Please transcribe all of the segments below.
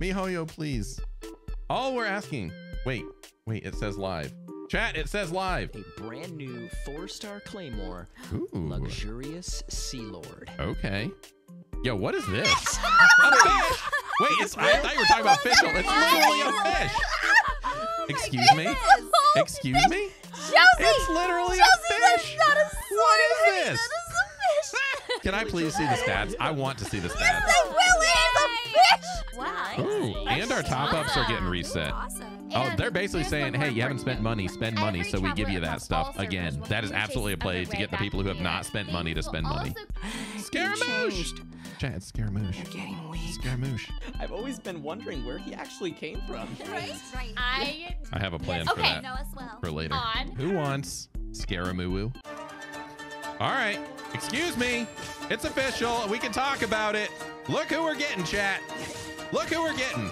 MiHoYo, please. All we're asking. Wait, it says live. Chat, it says live. A brand new 4-star claymore. Ooh. Luxurious Sea Lord. Okay. Yo, what is this? Wait, I thought you were talking about fish. It's literally a fish. Excuse me? Excuse me? Josie! It's literally a fish! What is this? Can I please see the stats? I want to see the stats. Yes, I will! Ooh, and our top-ups are getting reset. Awesome. Oh, they're basically saying, hey, you haven't spent money, spend money, so we give you that stuff. Again, that is absolutely a play to get the people who have not spent money to spend money. Scaramouche! Chad, Scaramouche. You're getting weak. Scaramouche. I've always been wondering where he actually came from. Right? I have a plan for that for later. Who wants Scaramouche? All right. Excuse me. It's official. We can talk about it. Look who we're getting, chat. Look who we're getting.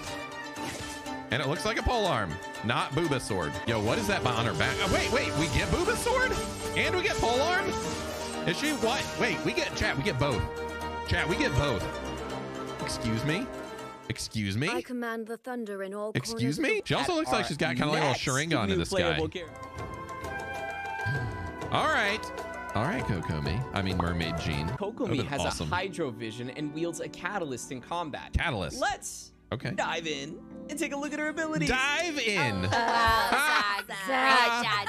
And it looks like a pole arm, not Booba Sword. Yo, what is that behind her back? Oh, wait, we get Booba Sword and we get pole arm? Is she what? Wait, we get, chat, we get both. Chat, we get both. Excuse me? Excuse me? I command the thunder in all corners. Excuse me? She also looks like she's got kind of like a little Sharingan in this guy. All right. All right, Kokomi. I mean, Mermaid Jean. Kokomi has a hydro vision and wields a catalyst in combat. Catalyst. Let's dive in and take a look at her abilities. Dive in. Oh, Zach.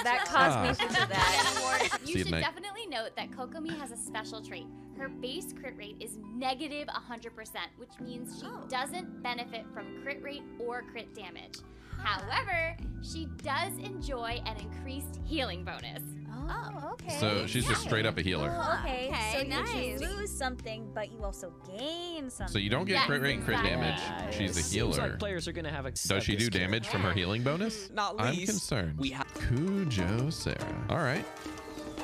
That caused me to do that. You should definitely note that Kokomi has a special trait. Her base crit rate is negative 100%, which means she doesn't benefit from crit rate or crit damage. However, she does enjoy an increased healing bonus. Oh, okay. So she's just straight up a healer. Oh, okay. So nice. You lose something, but you also gain something. So you don't get crit rate and crit damage. She's a healer. Seems like players are gonna have a does she do damage from her healing bonus? Not least. I'm concerned. We have Kujou Sara. All right.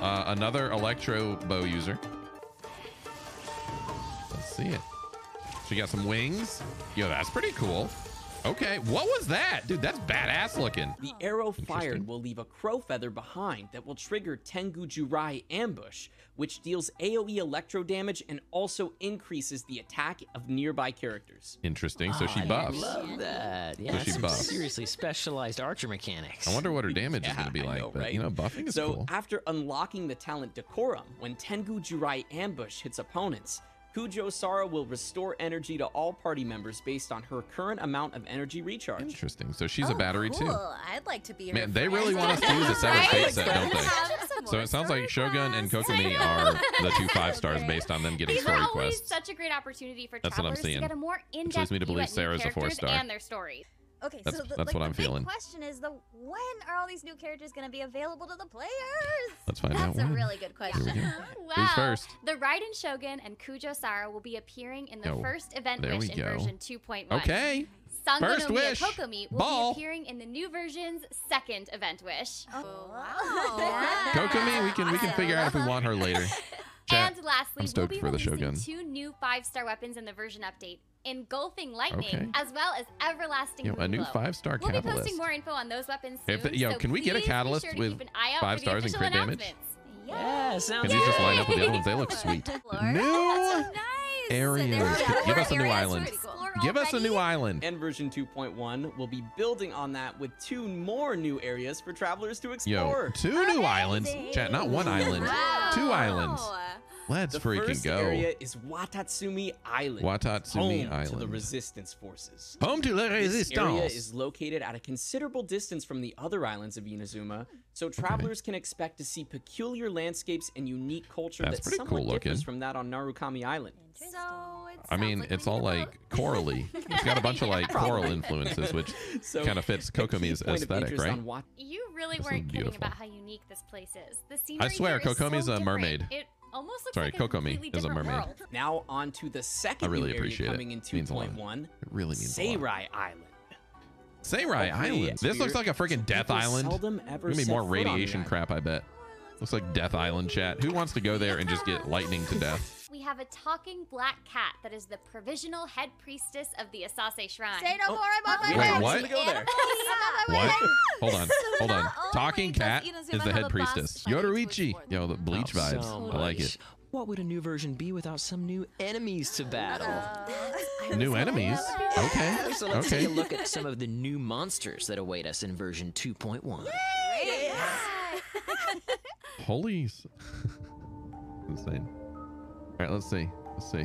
Another electro bow user. Let's see it. She got some wings. Yo, that's pretty cool. Okay, what was that? Dude, that's badass looking. The arrow fired will leave a crow feather behind that will trigger Tengu Jurai Ambush, which deals AoE electro damage and also increases the attack of nearby characters. Interesting, so she buffs. I love that. Yeah, so she buffs. Seriously specialized archer mechanics. I wonder what her damage is going to be like, but you know, buffing is cool. So after unlocking the talent Decorum, when Tengu Jurai Ambush hits opponents, Kujou Sara will restore energy to all party members based on her current amount of energy recharge. Interesting. So she's a battery too. I'd like to be. Man, they really want us to use a severed fate set, don't they? So it sounds like Shogun and Kokomi are the two 5-stars based on them getting story quests. It's such a great opportunity for travelers to get a more in-depth leads me to believe Sarah's a 4-star and their story. Okay, so that's what I'm feeling. The question is, when are all these new characters going to be available to the players? Let's find out. That's a really good question. Who's first? The Raiden Shogun and Kujou Sara will be appearing in the first event wish in version 2.1. Okay. Sangonomiya Kokomi will be appearing in the new version's second event wish. Oh, wow. Kokomi, we can figure out if we want her later. And lastly, we'll be releasing 2 new 5-star weapons in the version update. Engulfing Lightning, as well as Everlasting Glow. A new 5-star catalyst. We'll be posting more info on those weapons soon, so can we get a catalyst with 5 stars and crit damage? Yeah, sounds good. Can you just line up with the other ones? They look sweet. New areas. Give us a new island. Give us a new island. And version 2.1 will be building on that with 2 more new areas for travelers to explore. Yo, 2 new islands. Chat, not 1 island. 2 islands. Let's freaking first go. The area is Watatsumi Island. Watatsumi Island. To the resistance forces. Home to la resistance. This area is located at a considerable distance from the other islands of Inazuma, so travelers can expect to see peculiar landscapes and unique culture that's somewhat differs from that on Narukami Island. So I mean, it's all like corally. It's got a bunch of like coral influences, which kind of fits Kokomi's aesthetic, right? You really weren't kidding about how unique this place is. The scenery. I swear, Kokomi's a mermaid. Almost looks Kokomi is a mermaid. World. Now on to the second area coming in 2.1. It really means Seirai Island. Seirai Island. This looks like a freaking Death Island. There's gonna be more radiation crap, I bet. Looks like Death Island, chat. Who wants to go there and just get lightning to death? We have a talking black cat that is the provisional head priestess of the Asase Shrine. Say no more about my way. Wait, what? What? Hold on. Talking cat is the head priestess. Yoruichi. Yo, the Bleach vibes. I like it. What would a new version be without some new enemies to battle? New enemies? Okay. So let's take a look at some of the new monsters that await us in version 2.1. Yeah. Police. Insane. All right, let's see. Let's see.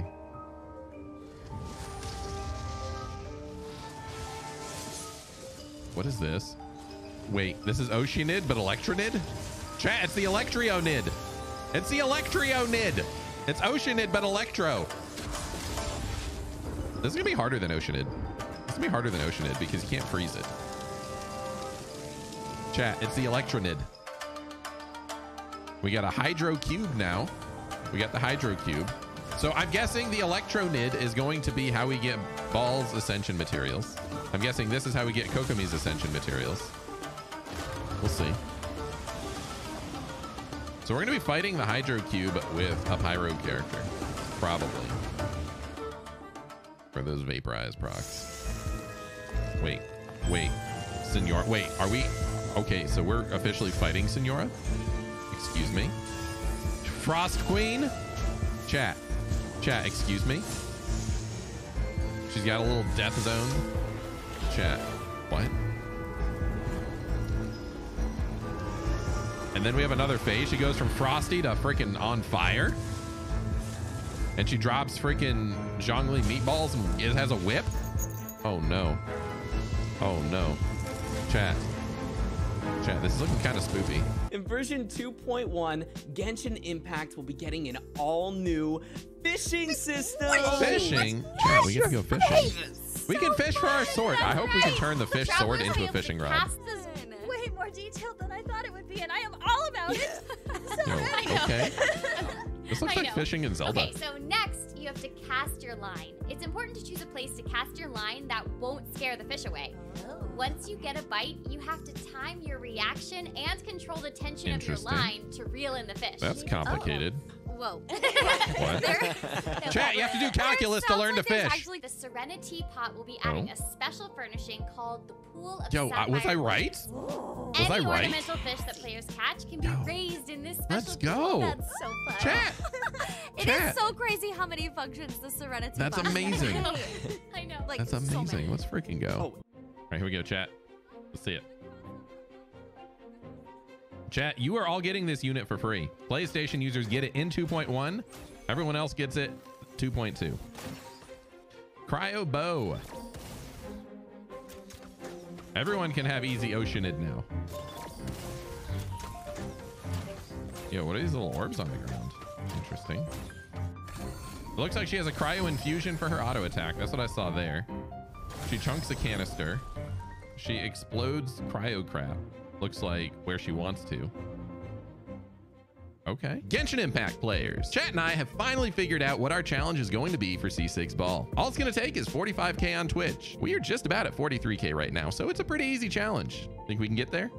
What is this? Wait, this is Oceanid, but Electronid? Chat, it's the Electrionid. It's the Electrionid. It's Oceanid, but Electro. This is gonna be harder than Oceanid. It's gonna be harder than Oceanid because you can't freeze it. Chat, it's the Electronid. We got a Hydro Cube now. We got the Hydro Cube. So I'm guessing the Electronid is going to be how we get Ball's Ascension materials. I'm guessing this is how we get Kokomi's Ascension materials. We'll see. So we're gonna be fighting the Hydro Cube with a Pyro character, probably. For those Vaporize procs. Wait, Senora, wait, are we? Okay, so we're officially fighting Senora? Excuse me. Frost Queen? Chat, excuse me. She's got a little death zone. Chat, what? And then we have another phase. She goes from frosty to freaking on fire. And she drops freaking Zhongli meatballs and it has a whip. Oh no. Oh no. Chat, this is looking kind of spoopy. In version 2.1, Genshin Impact will be getting an all new fishing system. Fishing? Chat, we get to go fishing. We can fish for our sword. I hope we can turn the fish sword into a fishing rod. More detailed than I thought it would be, and I am all about it. Okay. This looks like fishing in Zelda. Okay, so next you have to cast your line. It's important to choose a place to cast your line that won't scare the fish away. Oh. Once you get a bite, you have to time your reaction and control the tension of your line to reel in the fish. That's complicated. Oh. Whoa. What? Chat, you have to do calculus to learn to fish. Actually, the Serenity Pot will be adding a special furnishing called the Pool of Sapphire. Yo, was I right? Was I right? Any ornamental fish that players catch can be raised in this special pool. That's so fun. Chat. It is so crazy how many functions the Serenity Pot has. That's amazing. I know. Like, that's amazing. So let's freaking go. Oh. All right, here we go, chat. Let's see it. Chat, you are all getting this unit for free. PlayStation users get it in 2.1. Everyone else gets it 2.2. Cryo Bow. Everyone can have easy Oceanid now. Yo, what are these little orbs on the ground? Interesting. It looks like she has a cryo infusion for her auto attack. That's what I saw there. She chunks a canister. She explodes cryo crap. Looks like where she wants to. Okay. Genshin Impact players. Chat and I have finally figured out what our challenge is going to be for C6 Ball. All it's going to take is 45K on Twitch. We are just about at 43K right now, so it's a pretty easy challenge. Think we can get there?